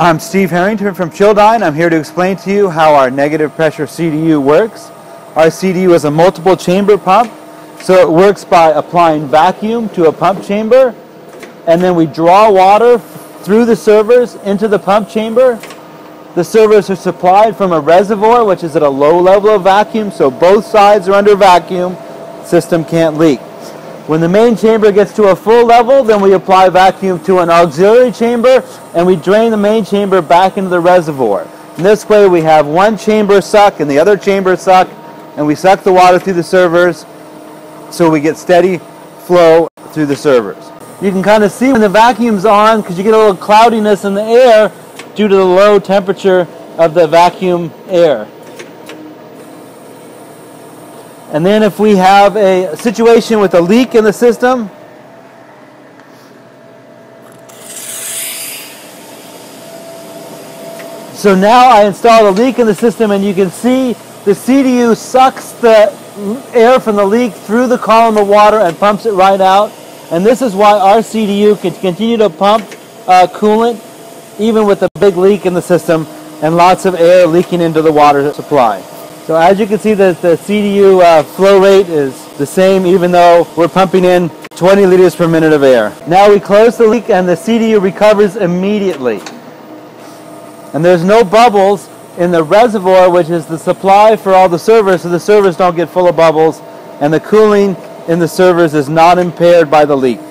I'm Steve Harrington from Chilldyne. I'm here to explain to you how our negative pressure CDU works. Our CDU is a multiple chamber pump, so it works by applying vacuum to a pump chamber, and then we draw water through the servers into the pump chamber. The servers are supplied from a reservoir, which is at a low level of vacuum, so both sides are under vacuum. System can't leak. When the main chamber gets to a full level, then we apply vacuum to an auxiliary chamber and we drain the main chamber back into the reservoir. And this way we have one chamber suck and the other chamber suck, and we suck the water through the servers so we get steady flow through the servers. You can kind of see when the vacuum's on because you get a little cloudiness in the air due to the low temperature of the vacuum air. And then if we have a situation with a leak in the system, so now I install a leak in the system, and you can see the CDU sucks the air from the leak through the column of water and pumps it right out. And this is why our CDU can continue to pump coolant even with a big leak in the system and lots of air leaking into the water supply. So as you can see, the CDU flow rate is the same even though we're pumping in 20 liters per minute of air. Now we close the leak and the CDU recovers immediately. And there's no bubbles in the reservoir, which is the supply for all the servers, so the servers don't get full of bubbles, and the cooling in the servers is not impaired by the leak.